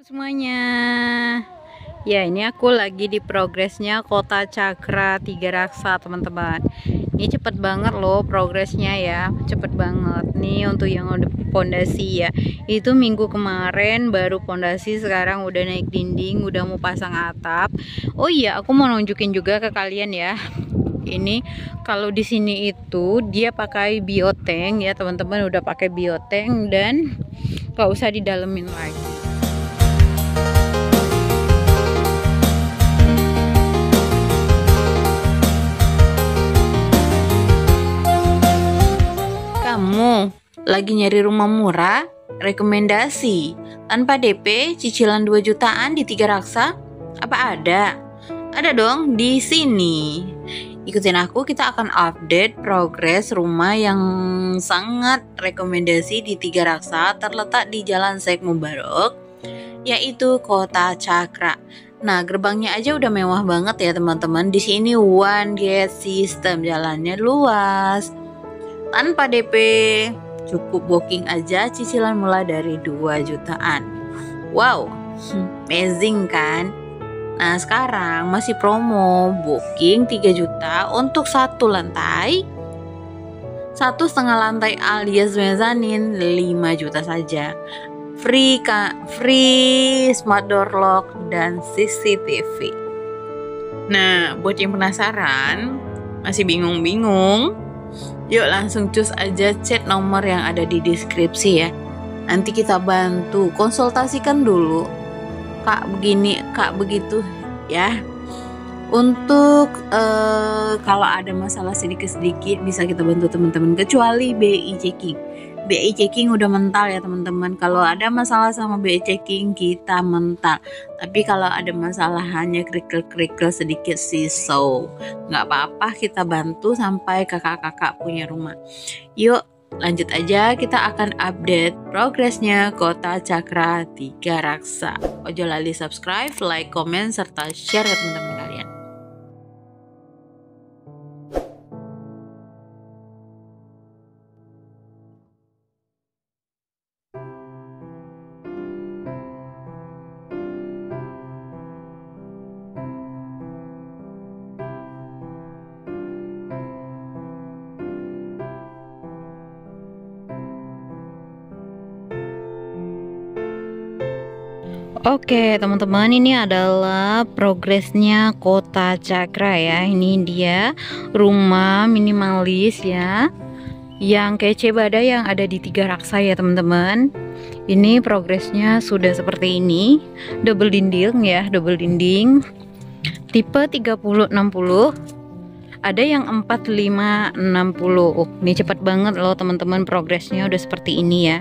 Semuanya, ya ini aku lagi di progresnya Kota Cakra Tigaraksa teman-teman. Ini cepet banget loh progresnya ya, cepet banget nih untuk yang udah pondasi ya. Itu minggu kemarin baru pondasi, sekarang udah naik dinding, udah mau pasang atap. Oh iya, aku mau nunjukin juga ke kalian ya. Ini kalau di sini itu dia pakai bioteng ya teman-teman, udah pakai bioteng dan gak usah didalemin lagi. Kamu lagi nyari rumah murah? Rekomendasi tanpa DP, cicilan 2 jutaan di Tigaraksa? Apa ada? Ada dong di sini. Ikutin aku, kita akan update progres rumah yang sangat rekomendasi di Tigaraksa, terletak di Jalan Sekmo Barok, yaitu Kota Cakra. Nah, gerbangnya aja udah mewah banget ya teman-teman. Di sini one gate system, jalannya luas, tanpa DP, cukup booking aja, cicilan mulai dari 2 jutaan. Wow, amazing kan? Nah sekarang masih promo booking 3 juta untuk satu lantai, 1,5 lantai alias mezanin 5 juta saja. Free smart door lock dan CCTV. Nah buat yang penasaran, masih bingung-bingung, yuk langsung cus aja chat nomor yang ada di deskripsi ya. Nanti kita bantu, konsultasikan dulu. Kak begini, Kak begitu ya. Untuk kalau ada masalah sedikit-sedikit bisa kita bantu teman-teman, kecuali BI checking. BI checking udah mental ya teman-teman. Kalau ada masalah sama BI checking kita mental. Tapi kalau ada masalah hanya kerikil-kerikil sedikit sih, so nggak apa-apa, kita bantu sampai kakak-kakak punya rumah. Yuk lanjut aja, kita akan update progresnya Kota Cakra Tigaraksa. Ojo lali subscribe, like, komen, serta share ke teman-teman kalian. Oke teman-teman, ini adalah progresnya Kota Cakra ya. Ini dia rumah minimalis ya, yang kece badai yang ada di Tigaraksa ya teman-teman. Ini progresnya sudah seperti ini, double dinding ya, double dinding tipe 30-60, ada yang 45-60. Ini cepat banget loh teman-teman, progresnya udah seperti ini ya.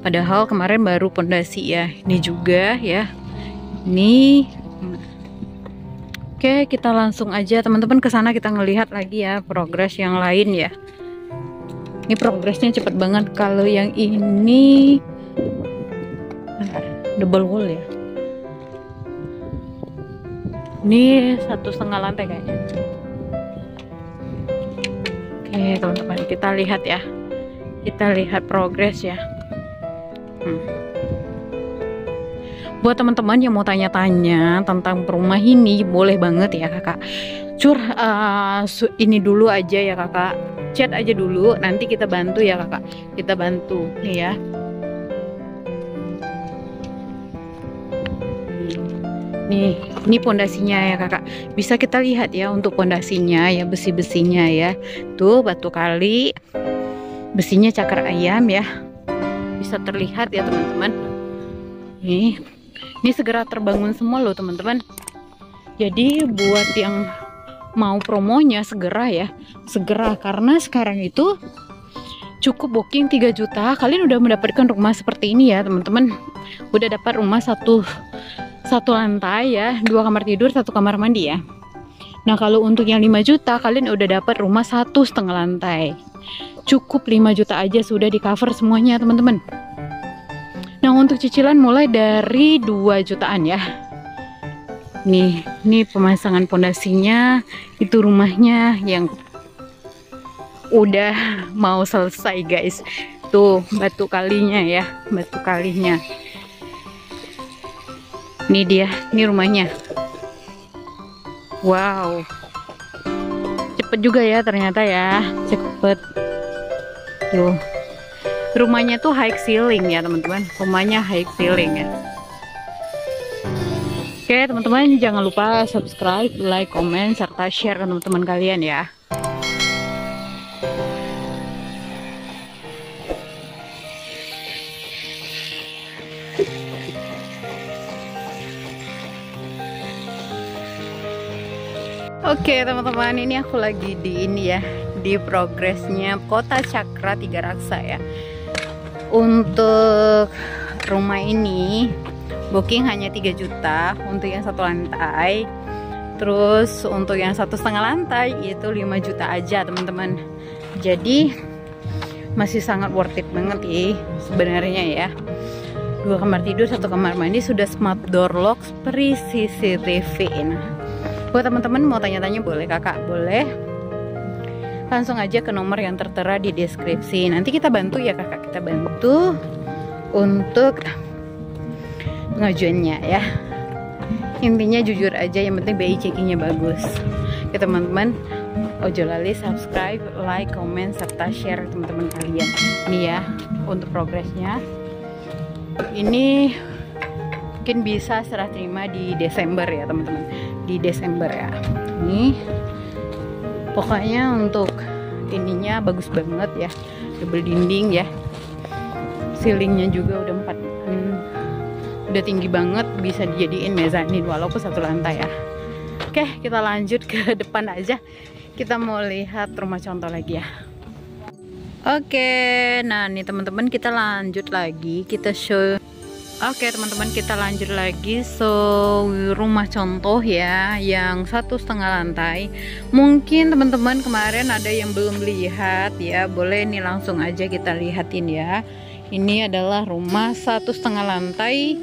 Padahal kemarin baru pondasi ya. Ini juga ya. Ini. Oke, kita langsung aja teman-teman ke sana, kita ngelihat lagi ya progres yang lain ya. Ini progresnya cepat banget. Kalau yang ini double wall ya. Ini 1,5 lantai kayaknya. Oke teman-teman, kita lihat ya, kita lihat progres ya. Buat teman-teman yang mau tanya-tanya tentang rumah ini, boleh banget ya kakak. Ini dulu aja ya kakak, chat aja dulu, nanti kita bantu ya kakak, kita bantu nih ya. Nih, ini pondasinya ya kakak. Bisa kita lihat ya untuk pondasinya ya, besi-besinya ya. Tuh batu kali, besinya cakar ayam ya. Bisa terlihat ya teman-teman. Nih, ini segera terbangun semua loh teman-teman. Jadi buat yang mau promonya segera ya, segera, karena sekarang itu cukup booking 3 juta, kalian udah mendapatkan rumah seperti ini ya teman-teman. Udah dapat rumah satu lantai ya, 2 kamar tidur, 1 kamar mandi ya. Nah kalau untuk yang 5 juta kalian udah dapat rumah 1,5 lantai. Cukup 5 juta aja sudah di cover semuanya teman-teman. Nah untuk cicilan mulai dari 2 jutaan ya. Nih, ini pemasangan pondasinya, itu rumahnya yang udah mau selesai guys. Tuh batu kalinya ya, batu kalinya. Ini dia, ini rumahnya. Wow, cepet juga ya ternyata ya, cepet. Tuh, rumahnya tuh high ceiling ya teman-teman. Rumahnya high ceiling ya. Oke teman-teman, jangan lupa subscribe, like, comment, serta share ke teman-teman kalian ya. Oke teman-teman, ini aku lagi di ini ya, di progresnya Kota Cakra Tigaraksa ya. Untuk rumah ini booking hanya 3 juta untuk yang 1 lantai. Terus untuk yang 1,5 lantai itu 5 juta aja teman-teman. Jadi masih sangat worth it banget sih sebenarnya ya. 2 kamar tidur, 1 kamar mandi, sudah smart door lock, free CCTV. Nah, buat teman-teman mau tanya-tanya boleh, kakak boleh langsung aja ke nomor yang tertera di deskripsi. Nanti kita bantu ya kakak, kita bantu untuk pengajuannya ya. Intinya jujur aja, yang penting BI checkingnya bagus. Oke teman-teman, ojo lali subscribe, like, comment, serta share teman-teman kalian. Ini ya untuk progresnya. Ini mungkin bisa serah terima di Desember ya teman-teman. Di Desember ya. Ini pokoknya untuk ininya bagus banget ya, double dinding ya, ceilingnya juga udah 4, udah tinggi banget, bisa dijadiin mezanin walaupun 1 lantai ya. Oke, kita lanjut ke depan aja, kita mau lihat rumah contoh lagi ya. Oke, nah nih teman-teman, kita lanjut lagi, kita show. Oke teman-teman, kita lanjut lagi. Rumah contoh ya, yang 1,5 lantai. Mungkin teman-teman kemarin ada yang belum lihat ya, boleh nih langsung aja kita lihatin ya. Ini adalah rumah 1,5 lantai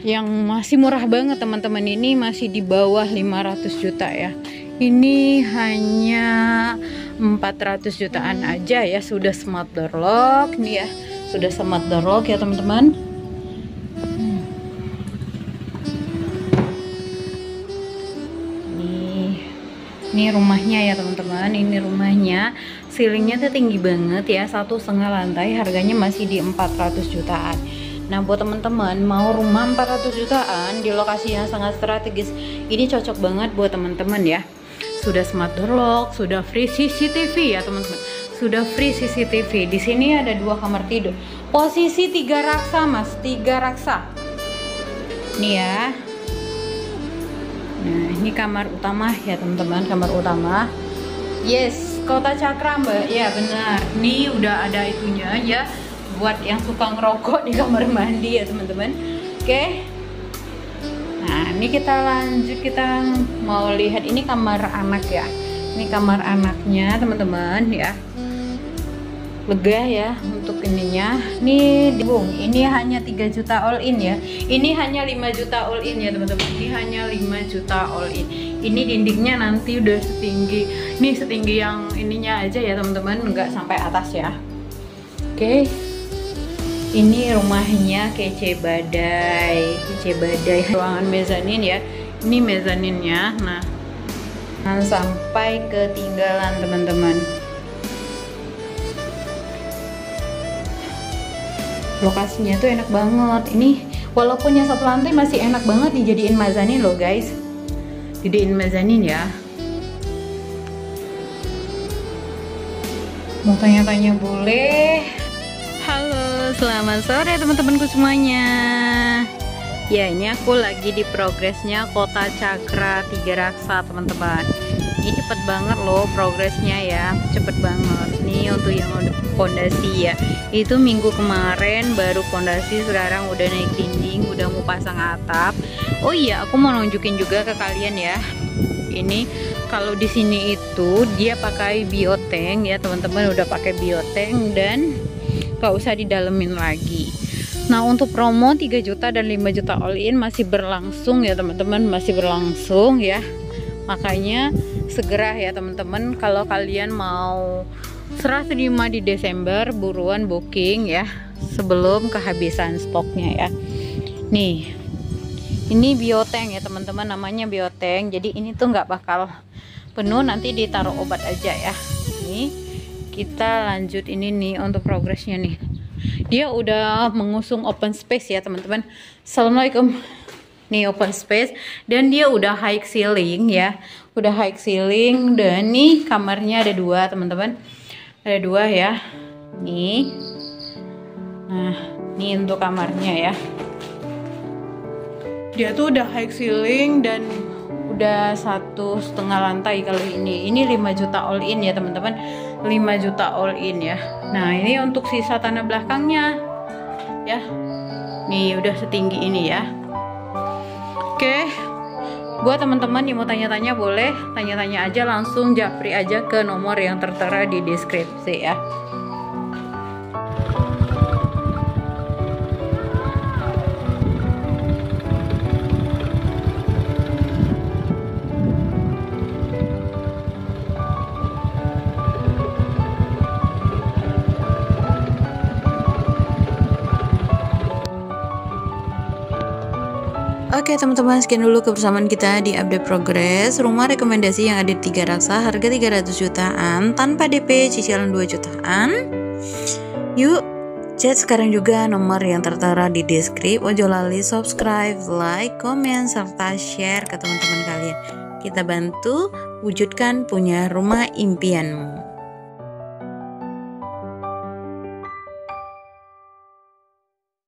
yang masih murah banget teman-teman. Ini masih di bawah 500 juta ya. Ini hanya 400 jutaan aja ya. Sudah smart door lock nih ya, sudah smart door lock ya teman-teman. Ini rumahnya ya teman-teman, ini rumahnya, ceilingnya tuh tinggi banget ya, 1,5 lantai, harganya masih di 400 jutaan. Nah buat teman-teman mau rumah 400 jutaan di lokasi yang sangat strategis, ini cocok banget buat teman-teman ya. Sudah smart door lock, sudah free CCTV ya teman-teman, sudah free CCTV. Di sini ada 2 kamar tidur, posisi Tigaraksa mas, Tigaraksa. Nih ya. Nah ini kamar utama ya teman-teman, kamar utama. Yes, Kota Cakra mbak, ya benar. Ini udah ada itunya ya, buat yang suka ngerokok di kamar mandi ya teman-teman. Oke. Nah ini kita lanjut, kita mau lihat ini kamar anak ya. Ini kamar anaknya teman-teman ya. Lega ya untuk ininya. Nih dibung, ini hanya 3 juta all in ya. Ini hanya 5 juta all in ya teman-teman. Ini hanya 5 juta all in. Ini dindingnya nanti udah setinggi, nih setinggi yang ininya aja ya teman-teman, nggak sampai atas ya. Oke. Ini rumahnya kece badai, kece badai. Ruangan mezanin ya. Ini mezaninnya. Nah, sampai ketinggalan teman-teman. Lokasinya tuh enak banget. Ini walaupun yang 1 lantai masih enak banget dijadiin mezanin loh guys, jadiin mezanin ya. Mau tanya-tanya boleh. Halo, selamat sore teman-temanku semuanya. Ya ini aku lagi di progresnya Kota Cakra Tigaraksa teman-teman. Ini cepet banget loh progresnya ya, cepet banget. Nih untuk yang pondasi ya, itu minggu kemarin baru pondasi, sekarang udah naik dinding, udah mau pasang atap. Oh iya, aku mau nunjukin juga ke kalian ya. Ini kalau di sini itu dia pakai bioteng ya teman-teman, udah pakai bioteng dan nggak usah didalemin lagi. Nah untuk promo 3 juta dan 5 juta all in masih berlangsung ya teman-teman, masih berlangsung ya. Makanya segera ya teman-teman, kalau kalian mau serah terima di Desember, buruan booking ya sebelum kehabisan stoknya ya. Nih, ini Ini bioteng ya teman-teman, namanya bioteng. Jadi ini tuh nggak bakal penuh, nanti ditaruh obat aja ya. Ini kita lanjut ini nih untuk progresnya nih. Dia udah mengusung open space ya teman-teman. Assalamualaikum. Nih open space dan dia udah high ceiling ya. Udah high ceiling dan nih kamarnya ada dua teman-teman. Ada dua ya. Nih. Nah, ini untuk kamarnya ya. Dia tuh udah high ceiling dan udah 1,5 lantai kalau ini. Ini 5 juta all in ya teman-teman, 5 juta all in ya. Nah ini untuk sisa tanah belakangnya ya. Nih udah setinggi ini ya. Oke, buat teman-teman yang mau tanya-tanya boleh tanya-tanya aja, langsung japri aja ke nomor yang tertera di deskripsi ya. Oke teman-teman, sekian dulu kebersamaan kita di update progres rumah rekomendasi yang ada di Tigaraksa, harga 300 jutaan tanpa DP, cicilan 2 jutaan. Yuk, chat sekarang juga nomor yang tertera di deskrip. Ojo lali subscribe, like, komen, serta share ke teman-teman kalian. Kita bantu wujudkan punya rumah impianmu.